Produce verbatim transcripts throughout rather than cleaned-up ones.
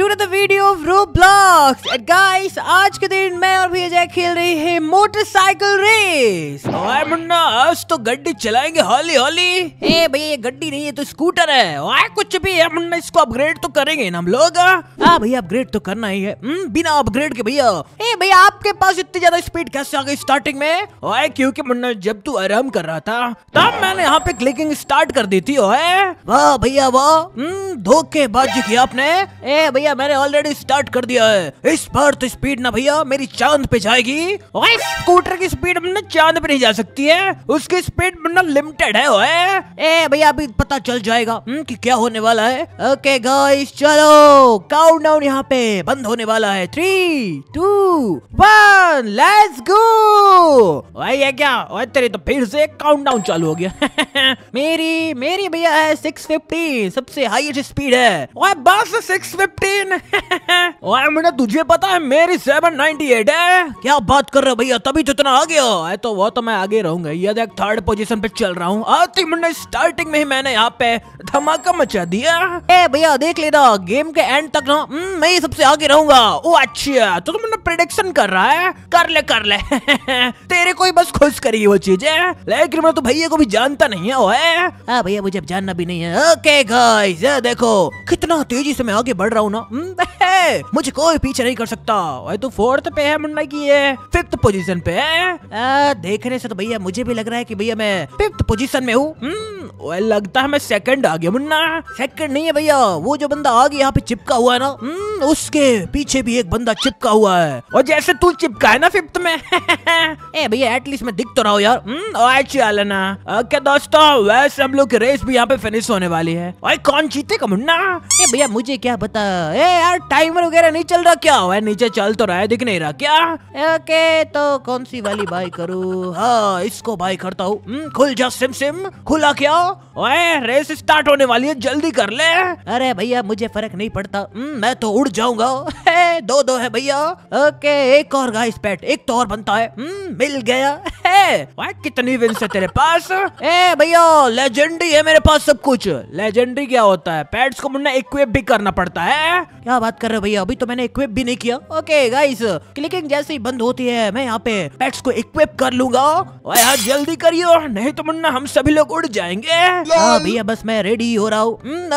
to the video of Roblox. And guys, आज के दिन मैं और भैया जय खेल रहे हैं मोटरसाइकिल रेस। ओए मुन्ना, आज तो गड्डी चलाएंगे हॉली हॉली। ए भैया, ये गड्डी नहीं है तो स्कूटर है। ओए कुछ भी है मुन्ना, इसको अपग्रेड तो करेंगे ना हम लोग। हाँ भैया, अपग्रेड तो करना ही है, बिना अपग्रेड के भैया। ए भैया, आपके पास इतनी ज्यादा स्पीड कैसे आ गई स्टार्टिंग में? ओए क्योंकि मुन्ना, जब तू आराम कर रहा था तब मैंने यहाँ पे क्लिकिंग स्टार्ट कर दी थी। ओए वाह भैया वाह, धोखेबाजी की आपने। ए भैया, मैंने ऑलरेडी स्टार्ट कर दिया है। इस बार तो स्पीड ना भैया मेरी चांद पे जाएगी। ओए स्कूटर की स्पीड ना चांद पे नहीं जा सकती है, उसकी स्पीड ना लिमिटेड है। ओए ए भैया, अभी पता चल जाएगा कि क्या होने वाला है। ओके गाइस, चलो काउंटडाउन यहाँ पे बंद होने वाला है। Three two one, let's go. ओए ये क्या, ओए तेरी तो फिर से काउंटडाउन चालू हो गया। मेरी मेरी भैया है सिक्स फिफ्टी, सबसे हाईएस्ट स्पीड है। ओए बस सिक्स फिफ्टीन। ओए मुन्ना, तुझे पता है मेरी सेवन नाइंटी एट है। क्या बात कर रहे हो भैया, तभी तो इतना आ गया। तो वो तो मैं आगे रहूंगा, ये देख थर्ड पोजीशन पे चल रहा हूँ। आती मुन्ना, स्टार्टिंग में ही मैंने यहाँ पे धमाका मचा दिया। ए भैया, देख लेना, गेम के एंड तक ना मैं ही सबसे आगे रहूंगा। ओ अच्छा, तो तुम मुन्ना प्रेडिक्शन कर रहा है? कर ले कर ले। तेरे को ही बस खुश करेगी वो चीजें, लेकिन मैं तो भैया को भी जानता नहीं है। ओए भैया, मुझे अब जानना भी नहीं है। ओके गाइस, देखो कितना तेजी से मैं आगे बढ़ रहा हूँ ना, मुझे कोई पीछे नहीं कर सकता। ओए तू फोर्थ पे है मुन्ना, की ये फिफ्थ पोजीशन पे है। आ, देखने से तो भैया मुझे भी लग रहा है कि भैया मैं फिफ्थ पोजीशन में हूँ। ओए लगता है मैं सेकंड आ गया मुन्ना। सेकंड नहीं है भैया, वो जो बंदा आगे यहाँ पे चिपका हुआ है ना, उसके पीछे भी एक बंदा चिपका हुआ है। और जैसे तू चिपका है ना फिफ्थ में। ए भैया, एटलीस्ट मैं दिख तो रहा हूँ यार। चल ना, ओके दोस्तों, वैसे हम लोग की रेस भी यहाँ पे फिनिश होने वाली है। ओए कौन जीतेगा मुन्ना? ए भैया, मुझे क्या पता। ए यार, टाइमर वगैरह नहीं चल रहा क्या? ओए नीचे चल तो रहा है, दिख नहीं रहा क्या? ओके, तो कौन सी वाली बाई करूँ? हाँ, इसको बाई करता हूँ। खुल जा सिम सिम। खुला क्या? ओए रेस स्टार्ट होने वाली है, जल्दी कर ले। अरे भैया, मुझे फर्क नहीं पड़ता, मैं तो उड़ जाऊंगा। दो दो है भैया। ओके, एक और गाइस पेट, एक तो और बनता है। मिल गया है। कितनी विंस है तेरे पास? ए भैया, लेजेंडरी है मेरे पास सब कुछ। लेजेंडरी क्या होता है? पैड्स को मुन्ना इक्विप भी करना पड़ता है। क्या बात कर रहे हो भैया, अभी तो मैंने इक्विप भी नहीं किया। ओके गाइस, क्लिकिंग जैसे ही बंद होती है, मैं यहाँ पे पैड्स को इक्विप कर लूंगा। ओए यार, जल्दी करियो, नहीं तो मुन्ना हम सभी लोग उड़ जाएंगे। हाँ भैया, बस मैं रेडी हो रहा हूँ।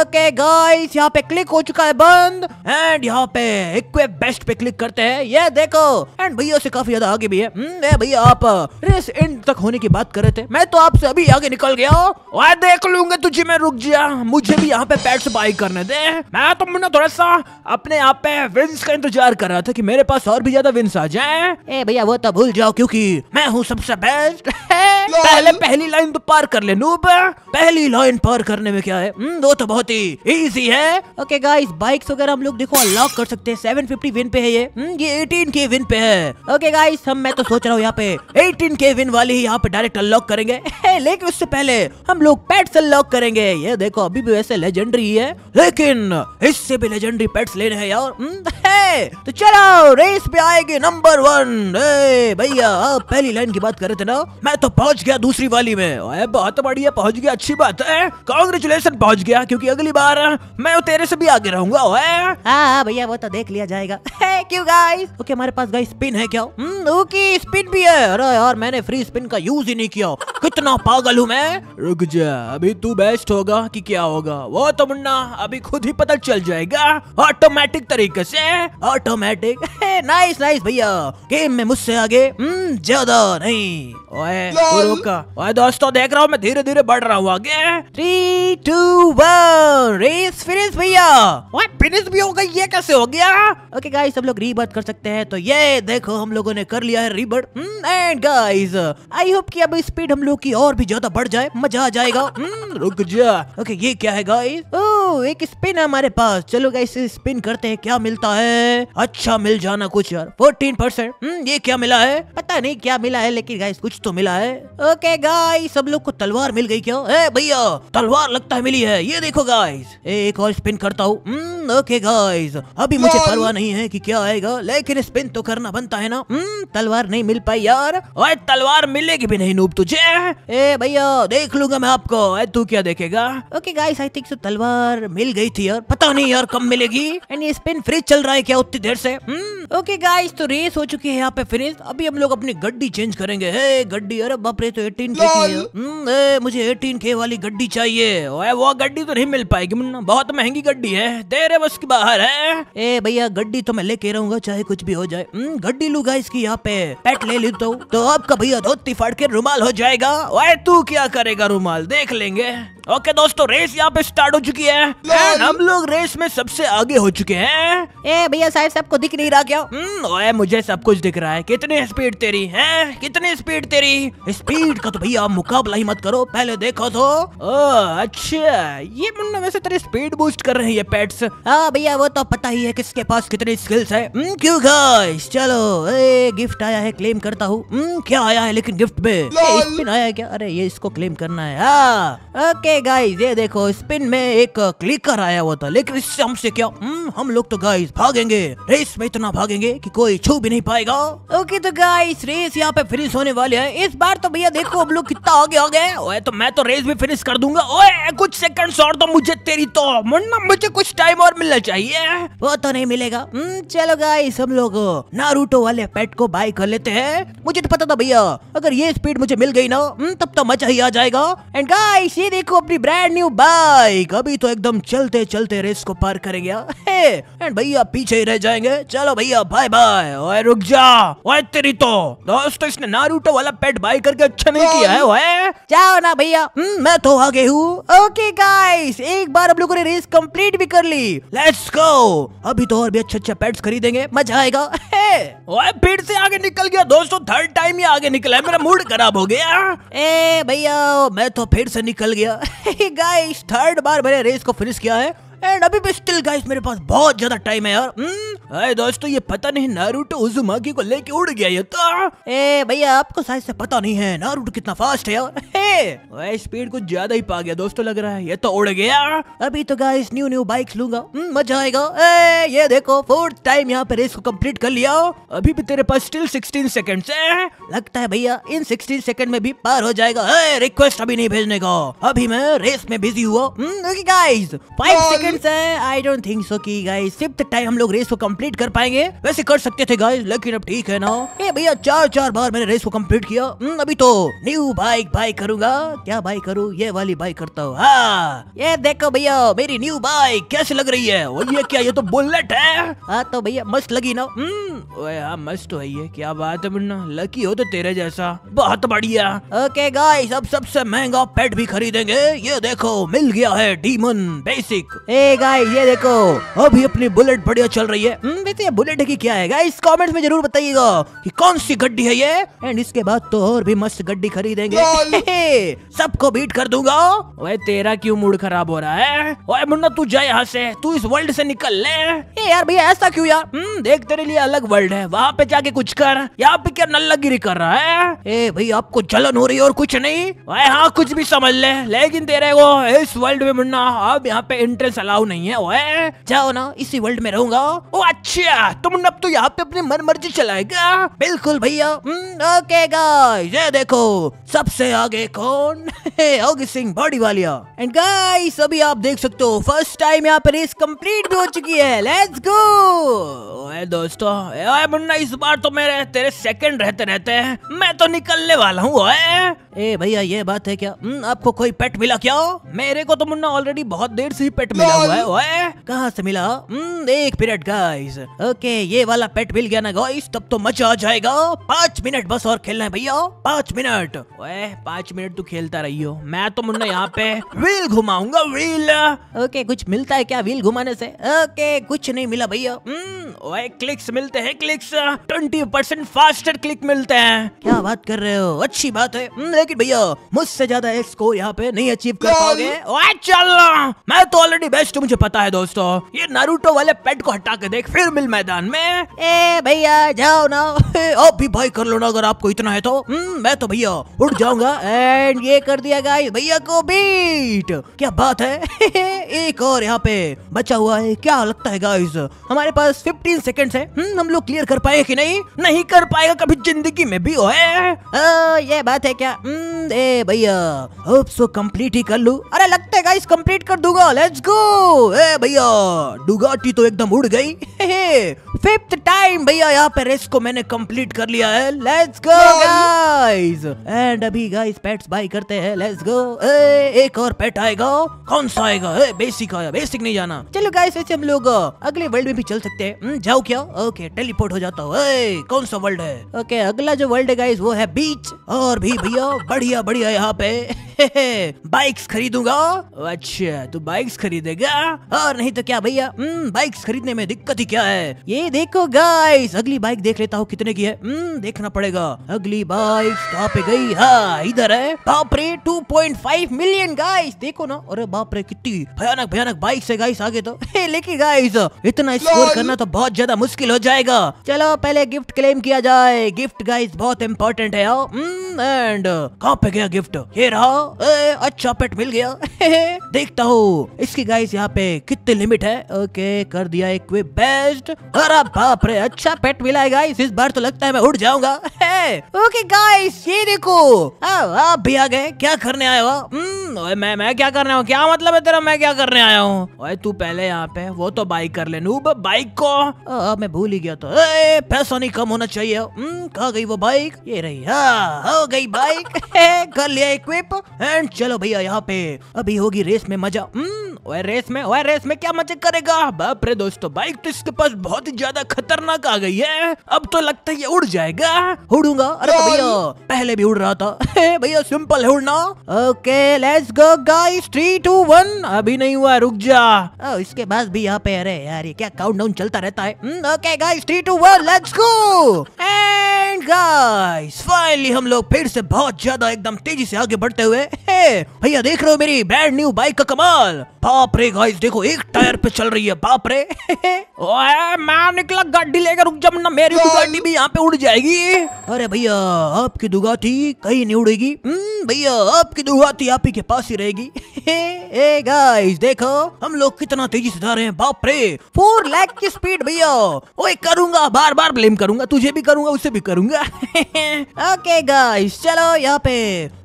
ओके गाइस, यहाँ पे क्लिक हो चुका है बंद, एंड यहाँ पे इक्विप बेस्ट पे क्लिक करते हैं। ये देखो, एंड भैया से काफी ज्यादा आगे भी है। भैया, आप रेस एंड तक होने की बात कर रहे थे, मैं तो आपसे अभी आगे निकल गया। ओए देख लूंगा तुझे मैं, रुक जा, मुझे भी यहाँ पे पैड्स बाई करने दे। मैं तो मुन्ना थोड़ा सा अपने आप पे विंस का इंतजार कर रहा था कि मेरे पास और भी ज्यादा विंस आ जाए। ए भैया, वो तो भूल जाओ, क्योंकि मैं हूँ सबसे बेस्ट। पहले पहली लाइन तो पार कर ले नूब। पहली लाइन पार करने में क्या है, वो तो बहुत ही इजी है। ओके गाइस, बाइक्स वगैरह हम लोग देखो अनलॉक कर सकते हैं। सेवन फिफ्टी विन पे है ये, ये एटीन के विन पे है। ओके गाइस, हम मैं तो सोच रहा हूँ यहाँ पे एटीन के विन वाली ही यहाँ पे डायरेक्ट अनलॉक करेंगे, लेकिन उससे पहले हम लोग पेट्स अनलॉक करेंगे। ये देखो, अभी भी वैसे लेजेंडरी है, लेकिन इससे भी लेजेंडरी पेट्स लेने हैं यार। है, तो चलो रेस पे आएगी नंबर वन। ए भैया, आप पहली लाइन की बात कर रहे थे ना, मैं तो पहुंच गया दूसरी वाली में। ओए बहुत बढ़िया, पहुंच गया, अच्छी बात है, कांग्रेचुलेशन, पहुंच गया, क्योंकि अगली बार मैं तेरे से भी आगे रहूंगा। हाँ भैया, वो तो देख लिया जाएगा। क्यों गाइस? ओके, हमारे पास गाइस स्पिन है क्या? ओके, स्पिन भी है। अरे यार, मैंने फ्री स्पिन का यूज ही नहीं किया, कितना पागल हूँ मैं। रुक जा, अभी तू बेस्ट होगा कि क्या होगा, वो तो मुन्ना अभी खुद ही पता चल जाएगा, ऑटोमेटिक तरीके से। ऑटोमेटिक, नाइस नाइस भैया, गेम में मुझसे आगे ज्यादा नहीं। ओए रुका, ओए दोस्तों, देख रहा हूँ मैं धीरे धीरे बढ़ रहा हूँ आगे। Three two one, race finish भैया। ओए फिनिश भी हो गई, ये कैसे हो गया? ओके गाइस, सब लोग रीबर्थ कर सकते हैं, तो ये देखो हम लोगों ने कर लिया है rebirth. And guys, I hope कि अब स्पीड हम लोग की और भी ज्यादा बढ़ जाए, मजा आ जाएगा। रुक जा, ओके ये क्या है गाइस? ओह, एक स्पिन है हमारे पास। चलो गाइस, स्पिन करते हैं, क्या मिलता है? हैं। अच्छा मिल जाना कुछ यार। Fourteen percent. ये क्या मिला है पता नहीं क्या मिला है, लेकिन गाइस कुछ तो मिला है। ओके गाइस सब लोग को तलवार मिल गई क्या? ए भैया तलवार लगता है मिली है, ये देखो गाइस। एक और स्पिन करता हूँ। ओके गाइस अभी मुझे परवाह नहीं है कि क्या आएगा, लेकिन स्पिन तो करना बनता है ना। तलवार नहीं मिल पाई यार, और तलवार मिलेगी भी नहीं नूब तुझे। ए भैया देख लूंगा मैं आपको, तू क्या देखेगा। Okay guys I think so तलवार मिल गई थी यार, पता नहीं यार कब मिलेगी। एंड ये स्पिन फ्रीज चल रहा है क्या उतनी देर से? ओके गाइस तो रेस हो चुकी है यहाँ पे फिनिश। अभी हम लोग अपनी गड्डी चेंज करेंगे। ए, गड्डी अरे बाप रे तो एटीन के की है। ए, मुझे एटीन के वाली गड्डी चाहिए। वो गड्डी तो नहीं मिल पाएगी मुन्ना, बहुत महंगी गड्डी है, तेरे बस के बाहर है। ए भैया गड्डी तो मैं लेके रहूंगा चाहे कुछ भी हो जाए। गड्डी लू गाइस की यहाँ पे पेट ले लेता हूँ तो आपका भैया धोती फाड़ के रुमाल हो जाएगा। ओए तू क्या करेगा रुमाल देख लेंगे। ओके okay, दोस्तों रेस यहाँ पे स्टार्ट हो चुकी है। हम लोग रेस में सबसे आगे हो चुके हैं। ए भैया साहब सबको दिख नहीं रहा क्या? ओए मुझे सब कुछ दिख रहा है। कितनी स्पीड तेरी है, कितनी स्पीड तेरी? स्पीड का तो भैया मुकाबला ही मत करो, पहले देखो तो। ओ, अच्छा ये मुन्ना वैसे तेरी स्पीड बूस्ट कर रहे हैं ये पेट्स। हाँ भैया वो तो पता ही है किसके पास कितनी स्किल्स है। क्यों गाइस चलो ए, गिफ्ट आया है क्लेम करता हूँ। क्या आया है लेकिन गिफ्ट में? स्पिन आया है क्या? अरे ये इसको क्लेम करना है। ओके गाइस ये देखो स्पिन में एक क्लिकर आया हुआ था, लेकिन इससे हमसे क्या। हम लोग तो गाइस भागेंगे रेस में, इतना भागेंगे कि कोई छू भी नहीं पाएगा। ओके तो गाइस रेस यहाँ पे फिनिश होने वाली है। इस बार तो भैया देखो हम लोग कितना आगे आ गए। ओए तो मैं तो रेस भी फिनिश कर दूंगा। ओए कुछ सेकंड्स और तो मुझे तेरी तो मुन्ना मुझे कुछ टाइम और मिलना चाहिए, वो तो नहीं मिलेगा। चलो गाइस हम लोग नारूटो वाले पेट को बाय कर लेते हैं। मुझे तो पता था भैया अगर ये स्पीड मुझे मिल गई ना तब तो मजा ही आ जाएगा। एंड गाइस ये देखो अपनी ब्रांड न्यू बाइक, अभी तो एकदम चलते चलते रेस को पार करेंगे एंड भैया पीछे ही रह जाएंगे। चलो भैया बाय बाय। ओए रुक जा, ओए तेरी तो दोस्तों इसने नारूटो वाला पेट बाय करके अच्छा नहीं किया है। ओए जाओ ना भैया मैं तो आगे हूँ। ओके गाइस एक बार हम लोगों ने रेस कंप्लीट भी कर ली। लेट्स गो अभी तो और भी अच्छे अच्छे पेट्स खरीदेंगे, मजा आएगा। ओए फिर से आगे निकल गया दोस्तों, थर्ड टाइम ही आगे निकला है, मेरा मूड खराब हो गया। ए भैया मैं तो फिर से निकल गया। गाइस थर्ड बार मैंने रेस को फिनिश किया है एंड अभी भी स्टिल गाइस मेरे पास बहुत ज्यादा टाइम है यार। अरे दोस्तों ये पता नहीं नारूटो उजुमाकी को लेके उड़ गया ये तो। ए भैया आपको शायद से पता नहीं है नारूटो कितना फास्ट है यार। ए स्पीड कुछ ज्यादा ही पा गया दोस्तों, लग रहा है ये तो उड़ गया। अभी तो गाइस न्यू न्यू बाइक्स लूंगा, मजा आएगा। ए ये देखो फोर्थ टाइम यहाँ पे रेस को कंप्लीट कर लिया। अभी भी तेरे पास स्टिल सिक्सटीन सेकेंड है, लगता है भैया इन सिक्सटीन सेकेंड में भी पार हो जाएगा। रिक्वेस्ट अभी नहीं भेजने का, अभी मैं रेस में बिजी हुआ। गाइस फाइव सेकेंड है, आई डोंट थिंक सो कि गाइस फिफ्थ टाइम हम लोग रेस को कंप्लीट कर पाएंगे। वैसे कर सकते थे गाइस, लेकिन अब ठीक है ना। ए भैया चार चार बार मैंने रेस को कंप्लीट किया। अभी तो न्यू बाइक बाय करूंगा। क्या बाइक करूं? ये वाली बाइक करता हूं। हाँ ये देखो भैया मेरी न्यू बाइक कैसी लग रही है। और ये क्या, ये तो बुलेट है। हाँ तो भैया मस्त लगी ना। ओए हाँ मस्त तो है ये, क्या बात है मुन्ना, लकी हो तो तेरे जैसा। बहुत बढ़िया। ओके गाइस अब सबसे महंगा पेट भी खरीदेंगे। ये देखो मिल गया है डीमन बेसिक। ए गाइस ये देखो अभी अपनी बुलेट बढ़िया चल रही है। वैसे ये बुलेट की क्या है गाइस कमेंट में जरूर बताइएगा कि कौन सी गड्डी है ये। एंड इसके बाद तो और भी मस्त गड्डी खरीदेंगे, सबको बीट कर दूंगा। ओए तेरा क्यों मूड खराब हो रहा है? ओए मुन्ना तू जा यहाँ से, तू इस वर्ल्ड से निकल ले। ए यार भैया ऐसा क्यों यार, देख तेरे लिए अलग वर्ल्ड है, वहाँ पे जाके कुछ कर, यहाँ पे क्या नल्लागिरी कर रहा है। ए भाई आपको जलन हो रही है और कुछ नहीं। हाँ कुछ भी समझ ले, लेकिन तेरे को इस वर्ल्ड में मुन्ना अब यहाँ पे इंटरेस्ट अलाउ नहीं है। ओए जाओ ना, इसी वर्ल्ड में रहूंगा। ओ अच्छा तुम अब तो यहाँ पे अपनी मन मर्जी चलाएगा। बिल्कुल भैया। ओके गाइस ये देखो सबसे आगे कौन होगी Singh body Walia. And guys अभी आप देख सकते हो फर्स्ट टाइम यहाँ पे रेस कंप्लीट भी हो चुकी है। Let's go. ओए दोस्तों ओए मुन्ना इस बार तो मेरे तेरे सेकंड रहते रहते हैं, मैं तो निकलने वाला हूँ। ए भैया ये बात है क्या? आपको कोई पेट मिला क्या? मेरे को तो मुन्ना ऑलरेडी बहुत देर से ही पेट मिला हुआ है। ओए कहाँ से मिला? एक मिनट गाइस। ओके ये वाला पेट मिल गया ना गाइस, तब तो मजा आ जाएगा। पाँच मिनट बस और खेलना है भैया, पाँच मिनट। ओए पाँच मिनट तू खेलता रहियो, मैं तो मुन्ना यहाँ पे व्हील घुमाऊंगा व्हील। ओके कुछ मिलता है क्या व्हील घुमाने से? ओके कुछ नहीं मिला भैया। ओए क्लिक्स मिलते हैं, क्लिक्स बीस परसेंट फास्टर क्लिक मिलते हैं। क्या बात कर रहे हो, अच्छी बात है, लेकिन भैया मुझसे ज्यादा एक्स को यहाँ पे नहीं अचीव कर पाओगे। ओए चल, मैं तो ऑलरेडी बेस्ट, मुझे पता है दोस्तों। ये नारुतो वाले पेट को हटा के देख, फिर मिल मैदान में। ए भैया जाओ ना, आप भी भाई कर लो ना अगर आपको इतना है तो। मैं तो भैया उठ जाऊंगा। एंड ये कर दिया गाइस भैया को बीट, क्या बात है। एक और यहाँ पे बचा हुआ है, क्या लगता है गाइस हमारे पास पंद्रह सेकंड्स है। हम लोग क्लियर कर पाए कि नहीं? नहीं कर पाएगा कभी जिंदगी में भी। ओए ये बात है क्या? ए भैया होप सो कंप्लीट ही कर लूं। अरे लगता है गाइस कंप्लीट कर दूंगा, लेट्स गो। ए भैया डुगाटी तो एकदम उड़ गई। फिफ्थ टाइम भैया यहाँ पे रेस को मैंने कंप्लीट कर लिया है, लेट्स गो गाइस। एंड अभी गाइस पेट्स बाय करते हैं, लेट्स गो। एक और पेट आएगा, कौन सा आएगा? ए बेसिक आया, बेसिक नहीं जाना। चलो गाइस वैसे हम लोग अगले वर्ल्ड में भी चल सकते हैं। जाओ क्या? ओके टेलीपोर्ट हो जाता हूँ। कौन सा वर्ल्ड है? ओके अगला जो वर्ल्ड है गाइस वो है बीच। और भी भैया बढ़िया बढ़िया यहाँ पे बाइक्स खरीदूंगा। अच्छा तू बाइक्स खरीदेगा, और नहीं तो क्या भैया, बाइक्स खरीदने में दिक्कत ही क्या है। ये देखो गाइस अगली बाइक देख लेता हूँ कितने की है। देखना पड़ेगा अगली बाइक कहाँ पे गई। हाँ इधर है। बाप रे दो पॉइंट पाँच मिलियन गाइस, देखो ना। अरे बाप रे कितनी भयानक भयानक बाइक्स है गाइस आगे तो। लेकिन गाइस इतना स्कोर करना तो बहुत ज्यादा मुश्किल हो जाएगा। चलो पहले गिफ्ट क्लेम किया जाए। गिफ्ट गाइस बहुत इम्पोर्टेंट है। एंड कहाँ पे गया गिफ्ट? ये रहा। ए, अच्छा पेट मिल गया। देखता हूँ इसकी गाइस यहाँ पे कितनी लिमिट है। ओके कर दिया एक बेस्ट। अरे बाप रे अच्छा पेट मिला है गाइस, इस बार तो लगता है मैं उठ जाऊंगा। ओके गाइस ये देखो आप भी आ गए। क्या करने आया हो? मैं मैं क्या करने हूँ, क्या मतलब है तेरा मैं क्या करने आया हूँ? तू पहले यहाँ पे वो तो बाइक कर ले नूब, बाइक को आ, मैं भूल ही गया। तो ए, पैसा नहीं कम होना चाहिए। कहाँ गई वो बाइक? ये रही। हाँ हो गई बाइक, कर लिया इक्विप। एंड चलो भैया यहाँ पे अभी होगी रेस में मजा। ओए रेस में, ओए रेस में क्या मजे करेगा। बाप रे दोस्तों बाइक तो इसके पास बहुत ही ज्यादा खतरनाक आ गई है। अब तो लगता है ये उड़ जाएगा। उड़ूंगा? अरे भैया पहले भी उड़ रहा था। भैया सिंपल है उड़ना। Okay let's go guys three two one. अभी नहीं हुआ रुक जा। ओ, इसके बाद भी यहाँ पे, अरे यार ये क्या काउंटडाउन चलता रहता है। Okay guys three two one let's go. Guys finally हम लोग फिर से बहुत ज्यादा एकदम तेजी से आगे बढ़ते हुए। भैया देख रहे हो मेरी ब्रांड न्यू बाइक का कमाल। बाप रे गाइस देखो एक टायर पे चल रही है। बाप रे। ओए मैं निकला गाड़ी लेकर, रुक जा ना मेरी गाड़ी भी यहाँ पे उड़ जाएगी। अरे भैया आपकी दुगाटी कहीं नहीं उड़ेगी भैया, आपकी दुगाटी आप ही के पास ही रहेगी। ए गाइस देखो हम लोग कितना तेजी से जा रहे हैं। बाप रे फोर लाख की स्पीड भैया। ओए करूंगा बार बार ब्लेम करूंगा, तुझे भी करूंगा उसे भी करूंगा। ओके गाइस चलो यहाँ पे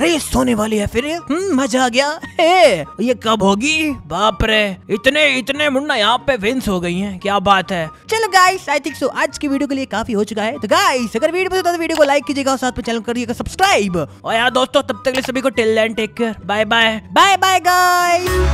रेस होने वाली है फिर। मजा आ गया। ए, ये कब होगी? बाप रे इतने इतने मुन्ना यहाँ पे विंस हो गई हैं, क्या बात है। चलो गाइस आई थिंक सो आज की वीडियो के लिए काफी हो चुका है। तो गाइस अगर वीडियो पसंद आए तो वीडियो को लाइक कीजिएगा और साथ में चैनल करिएगा सब्सक्राइब। और यार दोस्तों तब तक के लिए सभी को till end take care, bye bye bye bye guys.